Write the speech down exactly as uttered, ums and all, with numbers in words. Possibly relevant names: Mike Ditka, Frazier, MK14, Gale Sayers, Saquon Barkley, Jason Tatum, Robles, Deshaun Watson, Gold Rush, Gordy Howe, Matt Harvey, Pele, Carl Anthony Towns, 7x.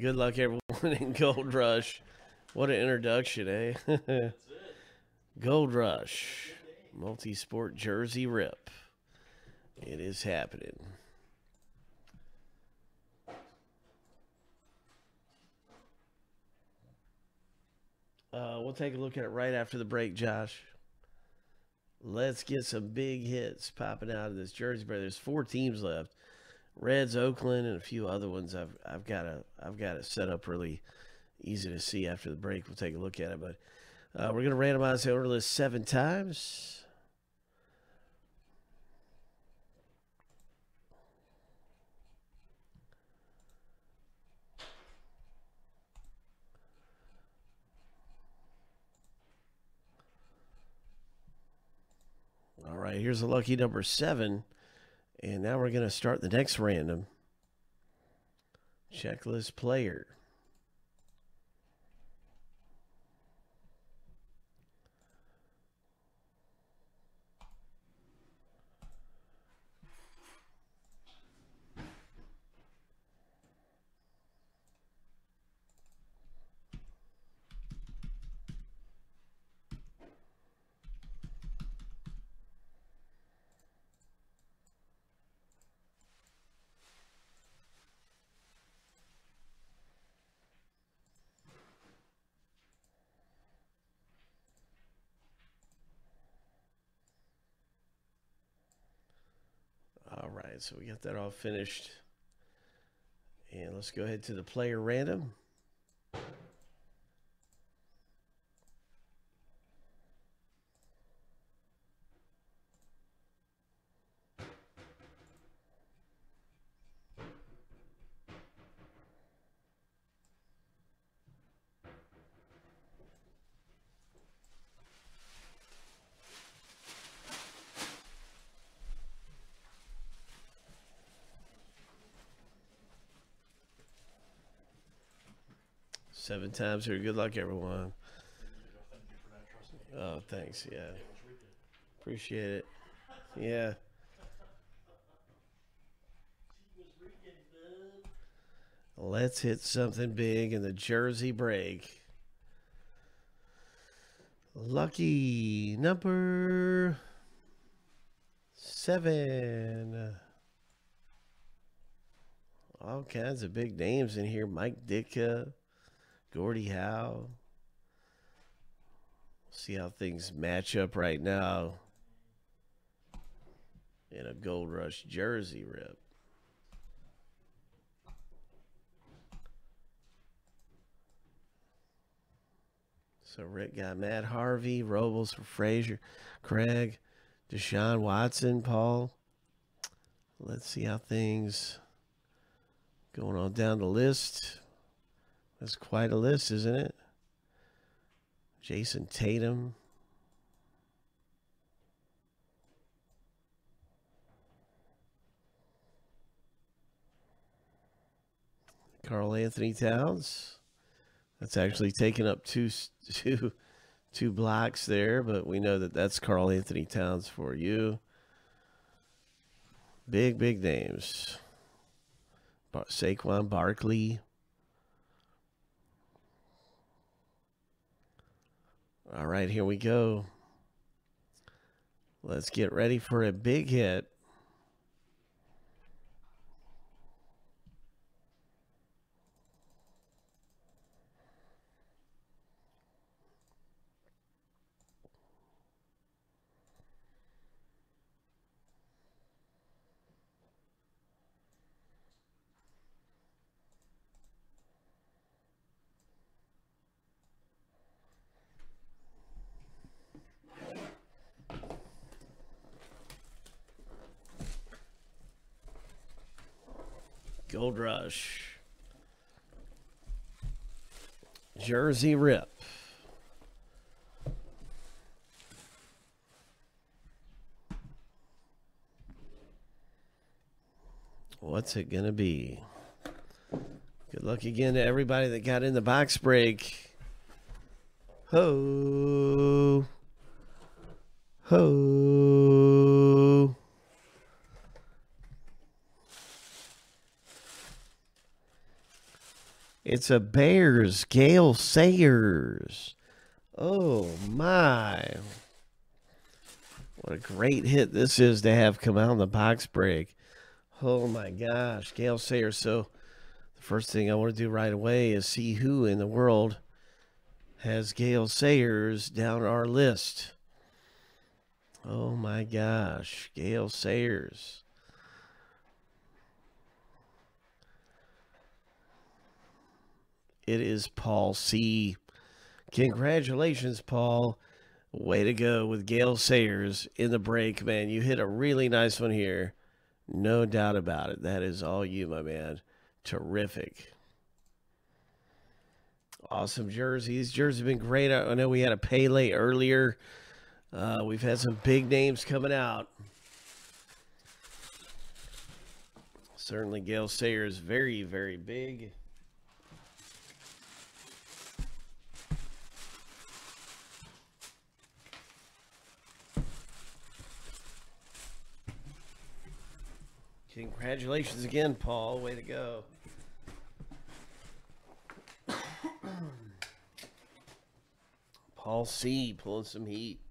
Good luck, everyone, in Gold Rush. What an introduction, eh? That's it. Gold Rush. Multi-sport jersey rip. It is happening. Uh, we'll take a look at it right after the break, Josh. Let's get some big hits popping out of this jersey, brother. There's four teams left: Reds, Oakland, and a few other ones. I've I've got a I've got it set up really easy to see. After the break, we'll take a look at it. But uh, we're gonna randomize the order list seven times. All right, here's the lucky number seven. And now we're going to start the next random. Checklist player. So we got that all finished, and let's go ahead to the player random. Seven times here. Good luck, everyone. Oh, thanks. Yeah. Appreciate it. Yeah. Let's hit something big in the jersey break. Lucky number seven. All kinds of big names in here. Mike Ditka. Gordy Howe. See how things match up right now in a Gold Rush jersey rip. So Rick got Matt Harvey, Robles for Frazier, Craig, Deshaun Watson, Paul. Let's see how things going on down the list. That's quite a list, isn't it? Jason Tatum. Carl Anthony Towns. That's actually taking up two, two, two blocks there, but we know that that's Carl Anthony Towns for you. Big, big names. Bar- Saquon Barkley. All right, here we go. Let's get ready for a big hit. Gold Rush jersey rip. What's it gonna be? Good luck again to everybody that got in the box break. Ho ho. It's a Bears, Gale Sayers. Oh, my. What a great hit this is to have come out in the box break. Oh, my gosh. Gale Sayers. So the first thing I want to do right away is see who in the world has Gale Sayers down our list. Oh, my gosh. Gale Sayers. It is Paul C. Congratulations, Paul. Way to go with Gale Sayers in the break, man. You hit a really nice one here. No doubt about it. That is all you, my man. Terrific. Awesome jerseys. Jerseys have been great. I know we had a Pele earlier. Uh, we've had some big names coming out. Certainly Gale Sayers, very, very big. Congratulations again, Paul. Way to go. Paul C. pulling some heat.